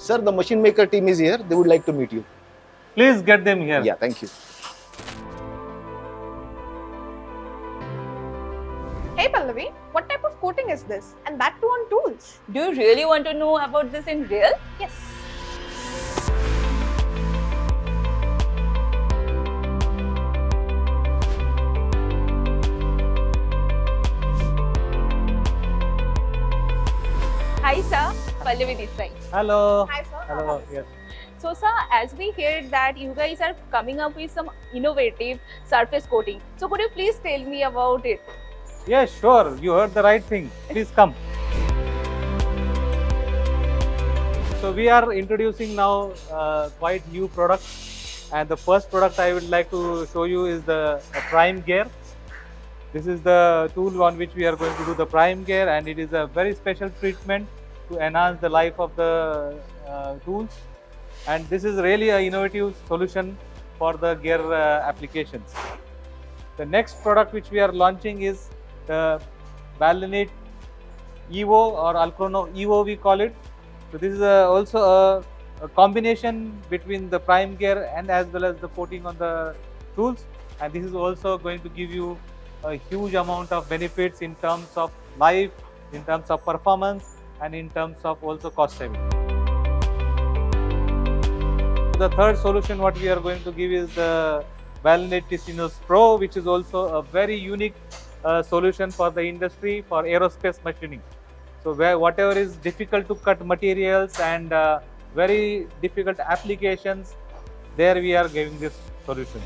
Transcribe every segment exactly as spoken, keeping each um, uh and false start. Sir, the machine maker team is here. They would like to meet you. Please get them here. Yeah, thank you. Hey Pallavi, what type of coating is this? And that too on tools. Do you really want to know about this in real? Yes. Hi sir, Pallavi this side. Hello. Hi sir. Hello. Yes. So sir, as we hear that you guys are coming up with some innovative surface coating. So could you please tell me about it? Yes, yeah, sure. You heard the right thing. Please come. So we are introducing now uh, quite new products, and the first product I would like to show you is the uh, prime gear. This is the tool on which we are going to do the prime gear, and it is a very special treatment to enhance the life of the uh, tools. And this is really an innovative solution for the gear uh, applications. The next product which we are launching is the BALINIT Evo, or Alcrono Evo we call it. So this is a, also a, a combination between the prime gear and as well as the coating on the tools, and this is also going to give you a huge amount of benefits in terms of life, in terms of performance, and in terms of also cost saving. The third solution what we are going to give is the BALINIT Pro, which is also a very unique uh, solution for the industry for aerospace machining. So where whatever is difficult to cut materials and uh, very difficult applications, there we are giving this solution.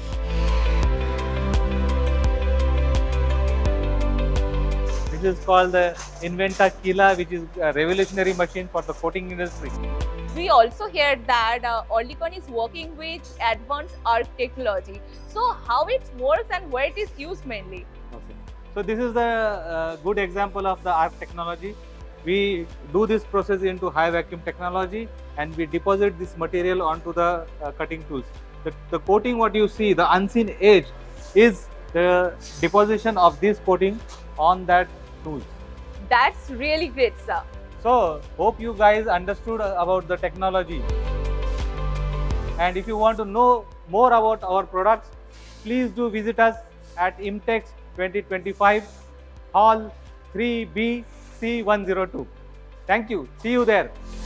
This is called the Inventa Kila, which is a revolutionary machine for the coating industry. We also hear that uh, Oerlikon is working with advanced A R C technology. So how it works and where it is used mainly? Okay. So this is a uh, good example of the A R C technology. We do this process into high vacuum technology, and we deposit this material onto the uh, cutting tools. The, the coating what you see, the unseen edge, is the deposition of this coating on that tool. That's really great, sir. So, hope you guys understood about the technology. And if you want to know more about our products, please do visit us at IMTEX twenty twenty-five, Hall three B C one oh two. Thank you. See you there.